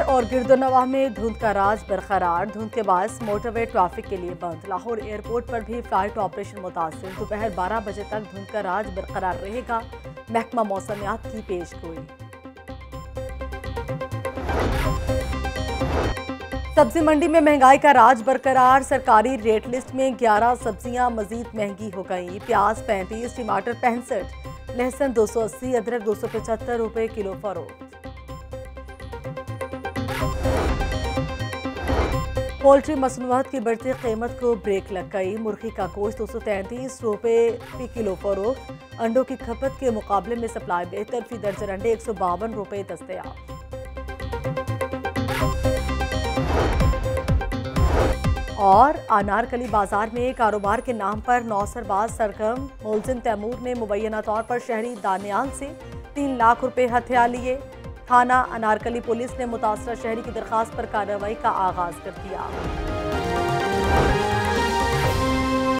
शहर और गिरदोनवा में धुंध का राज बरकरार। धुंध के बाद मोटरवे ट्रैफिक के लिए बंद। लाहौर एयरपोर्ट पर भी फ्लाइट ऑपरेशन मुतासर। दोपहर 12 बजे तक धुंध का राज बरकरार रहेगा। महकमा मौसमियात की पेशगोई। सब्जी मंडी में महंगाई का राज बरकरार। सरकारी रेट लिस्ट में 11 सब्जियां मजीद महंगी हो गई। प्याज 35, टमाटर 65, लहसुन 280, अदरक 275 रुपए किलो फरोख्त। पोल्ट्री मसनूआत की बढ़ती कीमत को ब्रेक लग गई। मुर्गी का गोश्त 233 रुपए फी किलो फरोख्त। अंडों की खपत के मुकाबले में सप्लाई बेहतर। फी दर्जन अंडे 152 रुपए दस्तयाब। और अनारकली बाजार में कारोबार के नाम पर नौसरबाज सरगम मुलजिम तैमूर ने मुबैना तौर पर शहरी दानियाल से 3 लाख रुपए हथिया लिए। थाना अनारकली पुलिस ने मुतासरा शहरी की दरखास्त पर कार्रवाई का आगाज कर दिया।